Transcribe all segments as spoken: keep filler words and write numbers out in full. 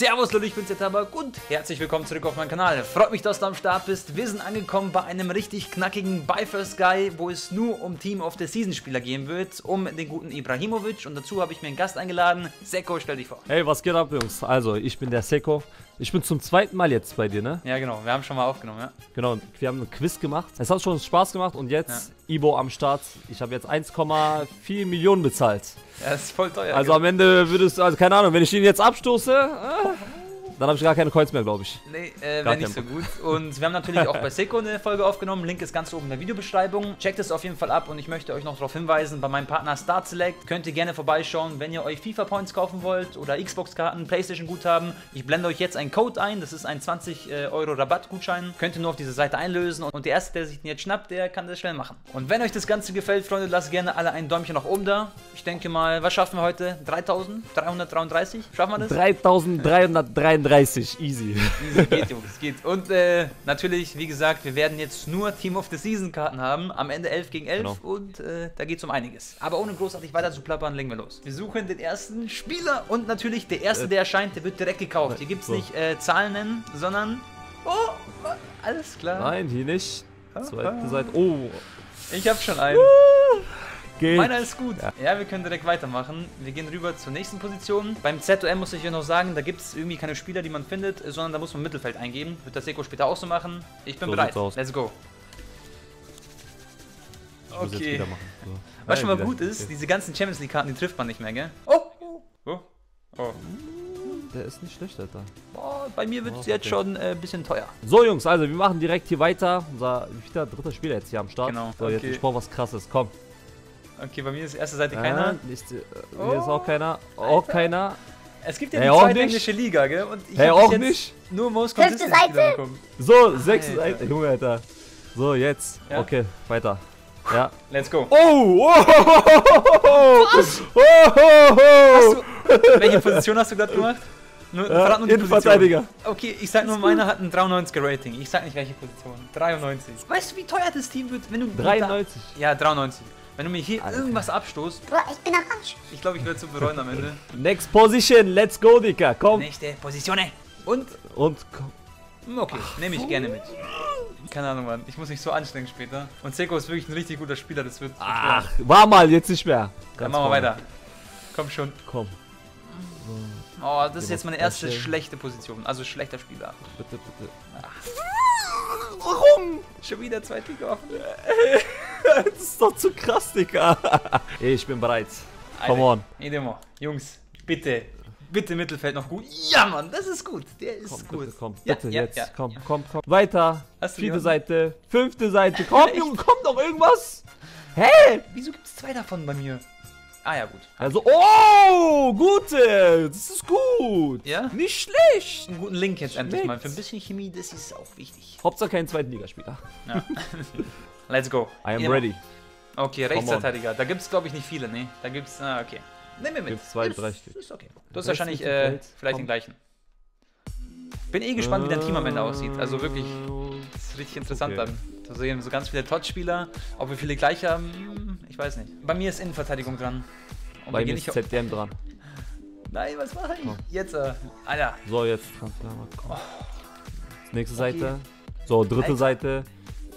Servus Leute, ich bin's, IamTabak, und herzlich willkommen zurück auf meinem Kanal. Freut mich, dass du am Start bist. Wir sind angekommen bei einem richtig knackigen Buy First Guy, wo es nur um Team of the Season Spieler gehen wird, um den guten Ibrahimovic, und dazu habe ich mir einen Gast eingeladen. Seko, stell dich vor. Hey, was geht ab, Jungs? Also, ich bin der Seko. Ich bin zum zweiten Mal jetzt bei dir, ne? Ja, genau. Wir haben schon mal aufgenommen, ja. Genau, wir haben einen Quiz gemacht. Es hat schon Spaß gemacht und jetzt ja. Ibo am Start. Ich habe jetzt eins Komma vier Millionen bezahlt. Ja, das ist voll teuer. Also, gell? Am Ende würdest du, also keine Ahnung, wenn ich ihn jetzt abstoße, äh, dann habe ich gar keine Coins mehr, glaube ich. Nee, äh, wäre nicht so gut. Und wir haben natürlich auch bei Seko eine Folge aufgenommen. Link ist ganz oben in der Videobeschreibung. Checkt es auf jeden Fall ab, und ich möchte euch noch darauf hinweisen, bei meinem Partner Star Select könnt ihr gerne vorbeischauen, wenn ihr euch FIFA Points kaufen wollt oder Xbox-Karten, Playstation-Guthaben. Ich blende euch jetzt einen Code ein, das ist ein zwanzig Euro Rabattgutschein. Könnt ihr nur auf diese Seite einlösen, und der Erste, der sich den jetzt schnappt, der kann das schnell machen. Und wenn euch das Ganze gefällt, Freunde, lasst gerne alle ein Däumchen nach oben da. Ich denke mal, was schaffen wir heute? dreitausenddreihundertdreiunddreißig? Schaffen wir das? dreitausenddreihundertdreiunddreißig. Easy. Easy geht, Jungs, geht. Und äh, natürlich, wie gesagt, wir werden jetzt nur Team of the Season Karten haben. Am Ende elf gegen elf, genau. Und äh, da geht es um einiges. Aber ohne großartig weiter zu plappern, legen wir los. Wir suchen den ersten Spieler, und natürlich der Erste, äh, der erscheint, der wird direkt gekauft. Hier gibt es so. nicht äh, Zahlen nennen, sondern... Oh, oh, alles klar. Nein, hier nicht. Zweite Seite. Oh. Ich hab schon einen. Uh. Geht. Meiner ist gut. Ja. ja, wir können direkt weitermachen. Wir gehen rüber zur nächsten Position. Beim Z O M muss ich ja noch sagen, da gibt es irgendwie keine Spieler, die man findet, sondern da muss man Mittelfeld eingeben. Wird das Seko später auch so machen. Ich bin so bereit. Let's go. Okay. So. Was schon mal wieder gut ist, okay. Diese ganzen Champions League-Karten, die trifft man nicht mehr, gell? Oh! Oh! Oh! Der ist nicht schlecht, Alter. Boah, bei mir wird es oh, jetzt okay. schon ein äh, bisschen teuer. So, Jungs, also wir machen direkt hier weiter. Unser wieder dritter Spieler jetzt hier am Start. Genau. So, okay. Jetzt, ich brauche was Krasses. Komm. Okay, bei mir ist erste Seite keiner. Äh, nicht, äh, oh, hier ist auch keiner. Auch Alter. keiner. Es gibt ja hey, die zweite englische Liga, gell? Und ich hey, hab auch jetzt nicht. Nur Most Consistent Spieler bekommen. So, sechste Seite. Junge, Alter. So, jetzt. Ja. Okay, weiter. Ja. Let's go. Oh! Was? Oh, oh, oh. Du, welche Position hast du gerade gemacht? Nur, ja, nur Innenverteidiger. Okay, ich sag nur, meiner hat ein dreiundneunziger Rating. Ich sag nicht, welche Position. dreiundneunzig. Weißt du, wie teuer das Team wird, wenn du... dreiundneunzig? Ja, dreiundneunzig. Wenn du mir hier Alter. irgendwas abstoßt. Bro, ich bin am Arsch. Ich glaube, ich werde zu bereuen am Ende. Next Position, let's go, Dicker, komm. Nächste Position, ey. Und? Und komm. Okay, nehme ich gerne mit. Keine Ahnung, Mann. Ich muss mich so anstrengen später. Und Seko ist wirklich ein richtig guter Spieler, das wird. Ach, schwer. war mal, jetzt nicht mehr. Dann machen wir weiter. Komm schon. Komm. Oh, das ist jetzt meine erste schlechte Position. Also schlechter Spieler. Bitte, bitte. Ach. Warum? Schon wieder zwei Tiger offen. Das ist doch zu krass, Digga. Ich bin bereit. Come on. Jungs, bitte. Bitte Mittelfeld noch gut. Ja, Mann, das ist gut. Der ist komm, gut. Bitte, komm, ja, bitte ja, jetzt. Ja, komm, ja. komm, komm. Weiter. Vierte Seite. Fünfte Seite. Komm, Junge, kommt noch irgendwas. Hä? Hey. Wieso gibt es zwei davon bei mir? Ah, ja, gut. Also, oh, gute. Das ist gut. Ja? Nicht schlecht. Einen guten Link jetzt endlich mal. Für ein bisschen Chemie, das ist auch wichtig. Hauptsache kein zweiten Ligaspieler. Ja. Let's go. I am ready. Okay, Rechtsverteidiger. Da gibt es, glaube ich, nicht viele, ne? Da gibt es, ah, okay. Nehmen wir mit. Gibt's zwei, drei Stück. Ist okay. Du hast wahrscheinlich äh, vielleicht den gleichen. Bin eh gespannt, wie dein Team am Ende aussieht. Also wirklich, das ist richtig interessant dann. Da sehen so ganz viele T O T S-Spieler. Ob wir viele gleich haben, ich weiß nicht. Bei mir ist Innenverteidigung dran. Und bei mir ist Z D M dran. Nein, was mache ich? Jetzt, äh, Alter. So, jetzt. Nächste Seite. So, dritte Seite.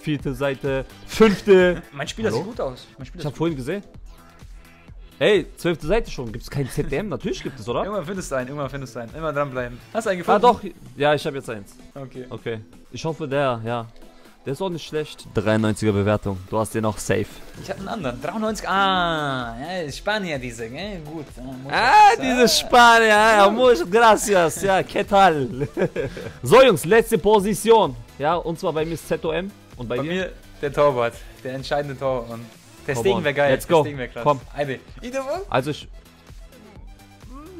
Vierte Seite, fünfte. Mein Spieler Hallo? sieht gut aus. Mein Spieler ich hab vorhin gesehen. Ey, zwölfte Seite schon. Gibt's kein Z D M? Natürlich gibt es, oder? Irgendwann findest du einen, irgendwann findest du einen. Immer dranbleiben. Hast du einen gefunden? Ah, doch. Ja, ich habe jetzt eins. Okay. Okay. Ich hoffe, der, ja. Der ist auch nicht schlecht. dreiundneunziger Bewertung. Du hast den auch safe. Ich hab einen anderen. dreiundneunzig. Ah, ja, Spanier diese, gell? Gut. Ah, ah diese Spanier. Ja, muchas gracias. Ja, que tal? So, Jungs, letzte Position. Ja, und zwar bei Miss Z O M. Und bei, bei mir der Torwart, der entscheidende Torwart. Der Stegen wäre geil. Let's go. Komm. Also ich.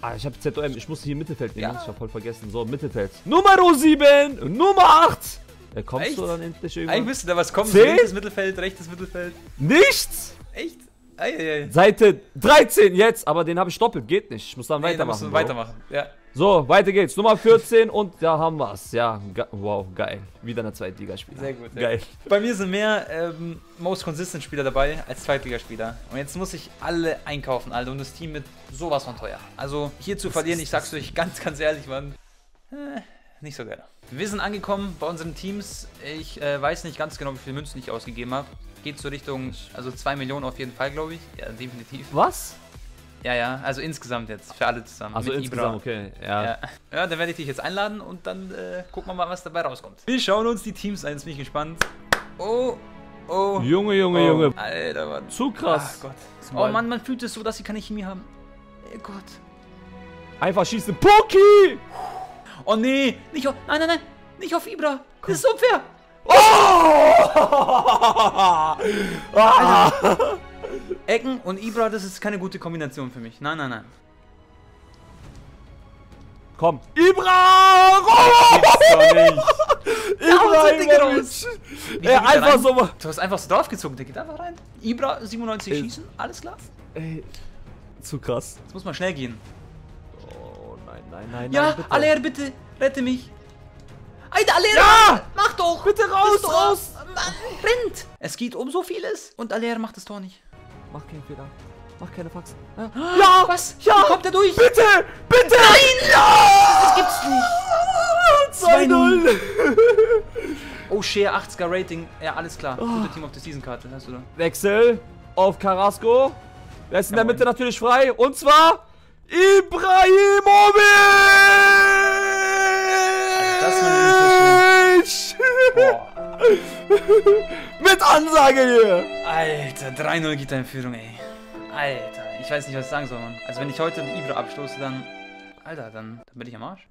Ah, ich habe Z O M. Ich musste hier Mittelfeld nehmen. Ja. Ich habe voll vergessen. So, Mittelfeld. Nummer sieben, Nummer acht. Äh, kommst Echt? du dann endlich irgendwann? Eigentlich müsste da was kommen. So, rechtes Mittelfeld, rechtes Mittelfeld. Nichts. Echt? Eieiei. Seite dreizehn jetzt. Aber den habe ich doppelt. Geht nicht. Ich muss dann nee, weitermachen. Dann musst du weitermachen. Ja. So, weiter geht's. Nummer vierzehn und da haben wir's. Ja, ge wow, geil. Wieder eine Zweitligaspieler. Sehr gut. Geil. Ja. Bei mir sind mehr ähm, Most Consistent Spieler dabei als Zweitligaspieler. Und jetzt muss ich alle einkaufen, Alter. Und das Team wird sowas von teuer. Also hier zu das verlieren, ich sag's euch ganz, ganz ehrlich, Mann. Äh, nicht so gerne. Wir sind angekommen bei unseren Teams. Ich äh, weiß nicht ganz genau, wie viele Münzen ich ausgegeben habe. Geht so Richtung, also zwei Millionen auf jeden Fall, glaube ich. Ja, definitiv. Was? Ja, ja, also insgesamt jetzt, für alle zusammen. Also insgesamt, Ibra. Okay. Ja. Ja. Ja, dann werde ich dich jetzt einladen und dann äh, gucken wir mal, was dabei rauskommt. Wir schauen uns die Teams an, jetzt bin ich gespannt. Oh, oh. Junge, Junge, oh. Junge. Alter, Mann. Zu krass. Ach Gott. Oh Mann, man fühlt es so, dass sie keine Chemie haben. Oh Gott. Einfach schießen. Poki! Oh nee, nicht auf, nein, nein, nein, nicht auf Ibra. Komm. Das ist unfair. Oh! Alter. Ecken und Ibra, das ist keine gute Kombination für mich. Nein, nein, nein. Komm. Ibra! Ibrahimovic! Ey, einfach so mal. Du hast einfach so draufgezogen, der geht einfach rein. Ibra, siebenundneunzig ey. Schießen, alles klar. Ey, zu krass. Jetzt muss man schnell gehen. Oh, nein, nein, nein, ja, nein, bitte. Aller, bitte, rette mich. Alter, Aller, ja! Mach doch! Bitte raus, Bist raus! Rennt! Es geht um so vieles und Aller macht das Tor nicht. Mach keinen Fehler. Mach keine Faxen. Ja! Ja! Was? Ja! Wie kommt er durch? Bitte! Bitte! Nein! Ja! Das gibt's nicht! zwei null! O'Shea, achtziger Rating. Ja, alles klar. Oh. Gute Team of the Season-Karte, hast du da. Wechsel auf Carrasco. Der ist in der Mitte natürlich frei. Und zwar Ibrahimovic! Boah. Mit Ansage hier! Alter, drei null geht da in Führung, ey. Alter, ich weiß nicht, was ich sagen soll, Mann. Also wenn ich heute mit Ibra abstoße, dann... Alter, dann, dann bin ich am Arsch.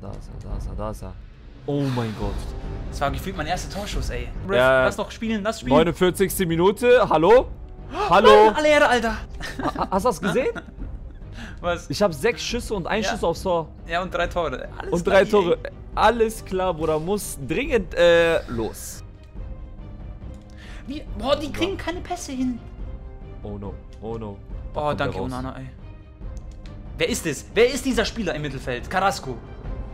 Da ist er, da ist er, da ist er. Oh mein Gott. Das war gefühlt mein erster Torschuss, ey. Ref, äh, lass noch spielen, lass spielen. neunundvierzigste Minute, hallo? Hallo? Mann, alle Ehre, Alter. Ha, hast du das gesehen? Was? Ich habe sechs Schüsse und ein ja. Schuss aufs Tor. Ja, und drei Tore. Alles und drei Tore. Ey. Alles klar, Bruder, muss dringend äh, los. Wie? Boah, die kriegen keine Pässe hin. Oh no, oh no. Oh, danke, Onana, ey. Wer ist es? Wer ist dieser Spieler im Mittelfeld? Carrasco.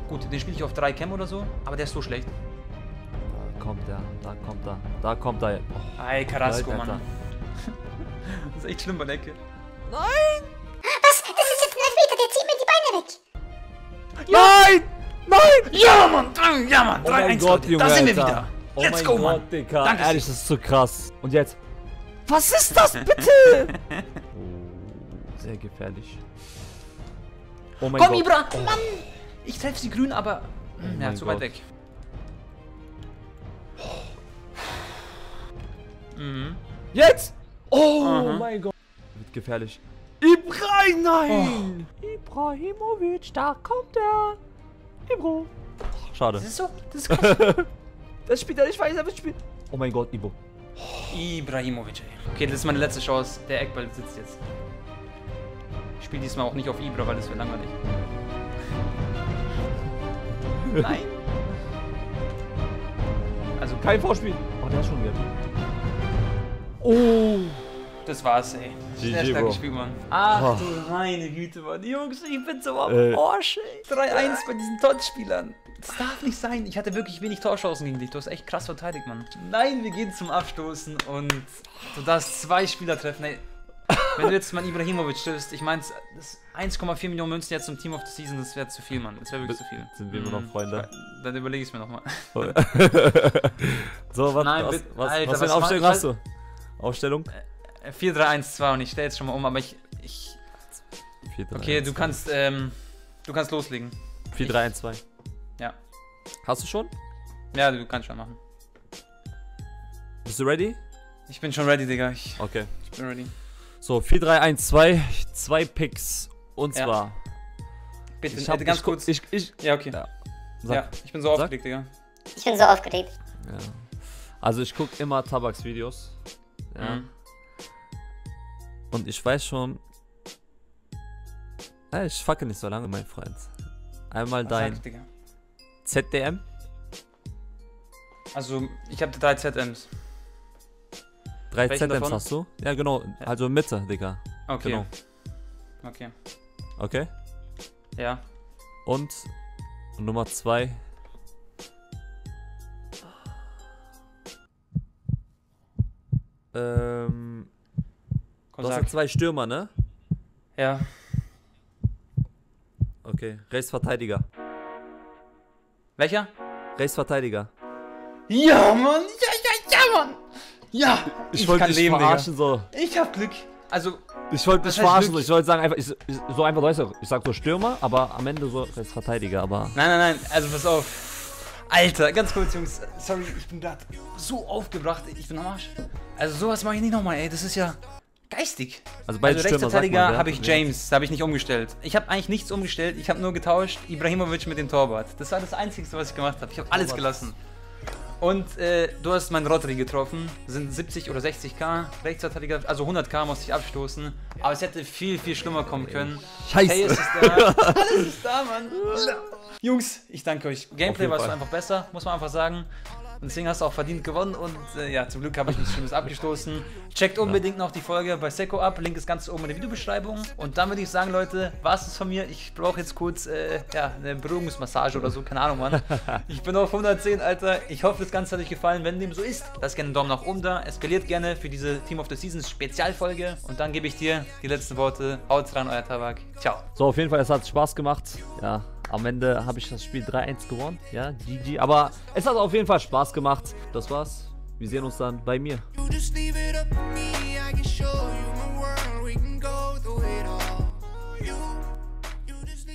Gut, den spiele ich auf drei Cam oder so, aber der ist so schlecht. Da kommt er, da kommt er, da kommt er. Oh, ey, Carrasco, Mann. Alter. Das ist echt schlimm bei der Ecke. Nein! Was? Das ist jetzt ein Elfmeter, der zieht mir die Beine weg. Ja. Nein! Nein! Ja, Mann! Ja, Mann! drei eins, oh Leute, Junge, da sind wir Alter. wieder! Oh Let's go, Gott, Mann! Digga. Danke, ehrlich, das ist zu krass. Und jetzt? Was ist das, bitte? Oh, sehr gefährlich. Oh mein Komm, Gott. Ibra! Oh. Mann! Ich treffe sie grün, aber... Oh ja, zu Gott. weit weg. Oh. Mhm. Jetzt! Oh, oh mein Gott! Wird gefährlich. Ibrahim, nein! Oh. Ibrahimovic, da kommt er! Ibro. Schade. Das ist so, das ist krass. Das spielt er nicht weiter, das spielt. Oh mein Gott, Ibro. Ibrahimovic, ey. Okay, das ist meine letzte Chance. Der Eckball sitzt jetzt. Ich spiele diesmal auch nicht auf Ibra, weil das wäre langweilig. Nein. Also kein Vorspiel. Oh, der ist schon wieder. Oh. Das war's, ey. Sehr starkes Spiel, Mann. Ach oh. du meine Güte, Mann. Jungs, ich bin so am äh. Arsch, ey. drei eins bei diesen T O T S-Spielern. Das darf nicht sein. Ich hatte wirklich wenig Torchancen gegen dich. Du hast echt krass verteidigt, Mann. Nein, wir gehen zum Abstoßen und du darfst zwei Spieler treffen. Ey. Wenn du jetzt mal Ibrahimovic stößt, ich meine, eins Komma vier Millionen Münzen jetzt zum Team of the Season, das wäre zu viel, Mann. Das wäre wirklich zu viel. Sind wir immer noch Freunde? Dann überlege ich es mir nochmal. So, was, Nein, was, was, Alter, was für eine Aufstellung hast du? Aufstellung? Äh, vier drei eins zwei und ich stelle jetzt schon mal um, aber ich... ich okay, du kannst, ähm, du kannst loslegen. vier drei eins zwei. Ja. Hast du schon? Ja, du kannst schon machen. Bist du ready? Ich bin schon ready, Digga. Ich, okay. Ich bin ready. So, vier drei eins zwei, zwei Picks. Und ja. zwar... Bitte, ich hab, ganz ich, kurz. Ich, ich, ja, okay. Ja. ja, ich bin so Sag. aufgeregt, Digga. Ich bin so aufgeregt. Ja. Also, ich gucke immer Tabaks-Videos. Ja. Mhm. Und ich weiß schon, äh, ich fucke nicht so lange, mein Freund. Einmal Was dein ich, Z D M. Also, ich habe drei Z Ms. Drei Welchen Z Ms davon? Hast du? Ja, genau. Ja. Also Mitte, Digga. Okay. Genau. Okay. Okay? Ja. Und Nummer zwei. Ähm... Du hast ja zwei Stürmer, ne? Ja. Okay, Rechtsverteidiger. Welcher? Rechtsverteidiger. Ja, Mann! Ja, ja, ja, Mann! Ja! Ich, ich wollte dich leben, verarschen, Digga. So. Ich hab Glück. Also. Ich wollte dich verarschen, so. Ich wollte sagen, einfach. Ich, ich, so einfach, Leute. Ich sag so Stürmer, aber am Ende so Rechtsverteidiger, aber. Nein, nein, nein. Also, pass auf. Alter, ganz kurz, Jungs. Sorry, ich bin gerade so aufgebracht. Ich bin am Arsch. Also, sowas mache ich nicht nochmal, ey. Das ist ja. Geistig. Also bei also Rechtsverteidiger habe ich James, habe ich nicht umgestellt. Ich habe eigentlich nichts umgestellt, ich habe nur getauscht Ibrahimovic mit dem Torwart. Das war das Einzige, was ich gemacht habe. Ich habe alles gelassen. Und äh, du hast meinen Rodri getroffen. Sind siebzig oder sechzig K Rechtsverteidiger, also hundert K musste ich abstoßen. Aber es hätte viel, viel schlimmer kommen können. Scheiße. Hey, es ist da. Alles ist da, Mann. Jungs, ich danke euch. Gameplay war so einfach besser, muss man einfach sagen. Und deswegen hast du auch verdient gewonnen und äh, ja, zum Glück habe ich nichts Schlimmes abgestoßen. Checkt unbedingt noch die Folge bei Seko ab, Link ist ganz oben in der Videobeschreibung. Und dann würde ich sagen, Leute, war's das von mir. Ich brauche jetzt kurz äh, ja, eine Berührungsmassage oder so, keine Ahnung, Mann. Ich bin auf hundertzehn, Alter. Ich hoffe, das Ganze hat euch gefallen. Wenn dem so ist, lasst gerne einen Daumen nach oben da. Eskaliert gerne für diese Team of the Seasons Spezialfolge. Und dann gebe ich dir die letzten Worte. Haut rein, euer Tabak. Ciao. So, auf jeden Fall, es hat Spaß gemacht. Ja. Am Ende habe ich das Spiel drei eins gewonnen. Ja, G G. Aber es hat auf jeden Fall Spaß gemacht. Das war's. Wir sehen uns dann bei mir.